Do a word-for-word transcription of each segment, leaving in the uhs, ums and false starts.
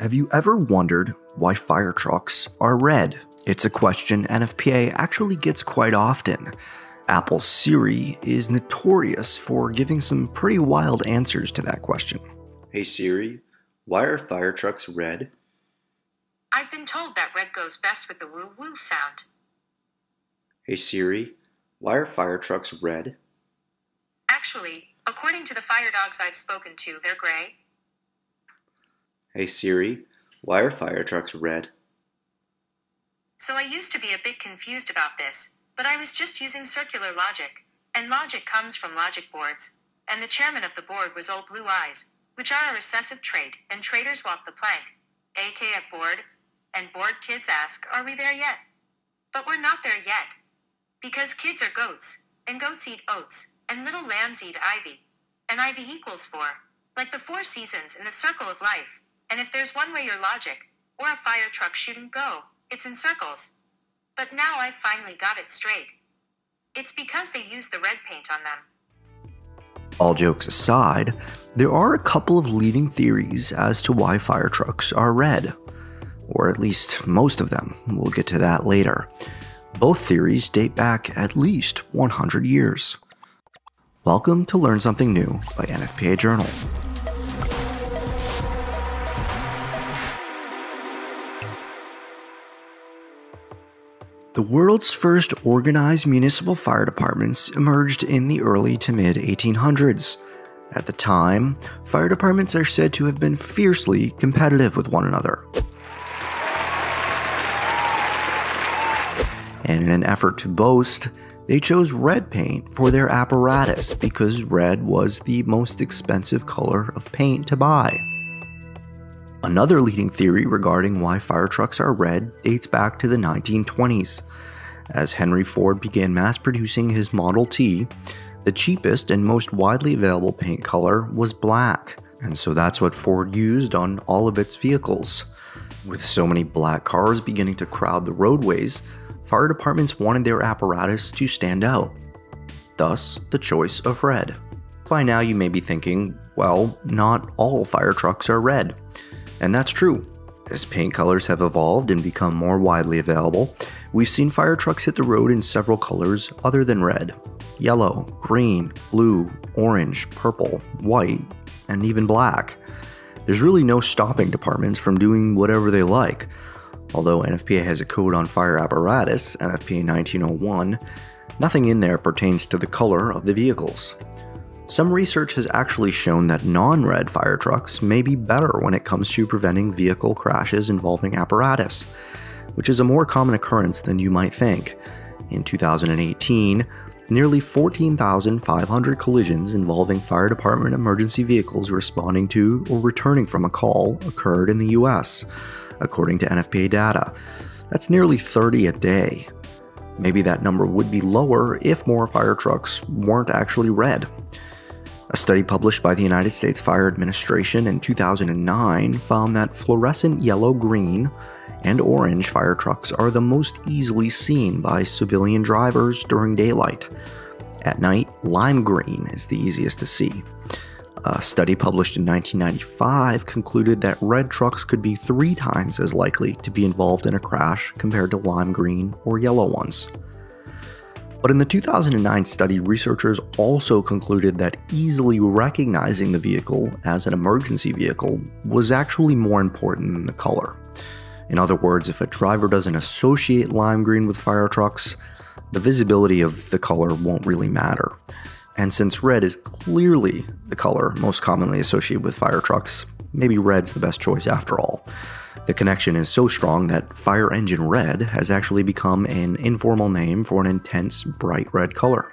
Have you ever wondered why fire trucks are red? It's a question N F P A actually gets quite often. Apple's Siri is notorious for giving some pretty wild answers to that question. Hey Siri, why are fire trucks red? I've been told that red goes best with the woo-woo sound. Hey Siri, why are fire trucks red? Actually, according to the fire dogs I've spoken to, they're gray. Hey Siri, why are fire trucks red? So I used to be a bit confused about this, but I was just using circular logic, and logic comes from logic boards, and the chairman of the board was old Blue Eyes, which are a recessive trait, and traders walk the plank, aka a board, and board kids ask, are we there yet? But we're not there yet, because kids are goats, and goats eat oats, and little lambs eat ivy, and ivy equals four, like the four seasons in the circle of life. And if there's one way your logic, or a fire truck shouldn't go, it's in circles. But now I finally got it straight. It's because they use the red paint on them. All jokes aside, there are a couple of leading theories as to why fire trucks are red. Or at least most of them. We'll get to that later. Both theories date back at least one hundred years. Welcome to Learn Something New by N F P A Journal. The world's first organized municipal fire departments emerged in the early to mid eighteen hundreds. At the time, fire departments are said to have been fiercely competitive with one another. And in an effort to boast, they chose red paint for their apparatus because red was the most expensive color of paint to buy. Another leading theory regarding why fire trucks are red dates back to the nineteen twenties. As Henry Ford began mass-producing his Model T, the cheapest and most widely available paint color was black, and so that's what Ford used on all of its vehicles. With so many black cars beginning to crowd the roadways, fire departments wanted their apparatus to stand out, thus the choice of red. By now you may be thinking, well, not all fire trucks are red. And that's true. As paint colors have evolved and become more widely available, we've seen fire trucks hit the road in several colors other than red: yellow, green, blue, orange, purple, white, and even black. There's really no stopping departments from doing whatever they like. Although N F P A has a code on fire apparatus, N F P A nineteen oh one, nothing in there pertains to the color of the vehicles. Some research has actually shown that non-red fire trucks may be better when it comes to preventing vehicle crashes involving apparatus, which is a more common occurrence than you might think. In two thousand eighteen, nearly fourteen thousand five hundred collisions involving fire department emergency vehicles responding to or returning from a call occurred in the U S, according to N F P A data. That's nearly thirty a day. Maybe that number would be lower if more fire trucks weren't actually red. A study published by the United States Fire Administration in two thousand nine found that fluorescent yellow, green, and orange fire trucks are the most easily seen by civilian drivers during daylight. At night, lime green is the easiest to see. A study published in nineteen ninety-five concluded that red trucks could be three times as likely to be involved in a crash compared to lime green or yellow ones. But in the two thousand nine study, researchers also concluded that easily recognizing the vehicle as an emergency vehicle was actually more important than the color. In other words, if a driver doesn't associate lime green with fire trucks, the visibility of the color won't really matter. And since red is clearly the color most commonly associated with fire trucks, maybe red's the best choice after all. The connection is so strong that fire engine red has actually become an informal name for an intense, bright red color.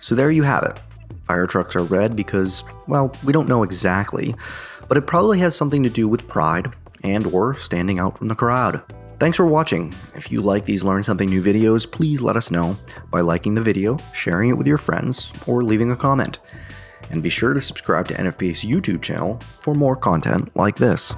So there you have it. Fire trucks are red because, well, we don't know exactly, but it probably has something to do with pride and or standing out from the crowd. Thanks for watching. If you like these Learn Something New videos, please let us know by liking the video, sharing it with your friends, or leaving a comment. And be sure to subscribe to N F P A's YouTube channel for more content like this.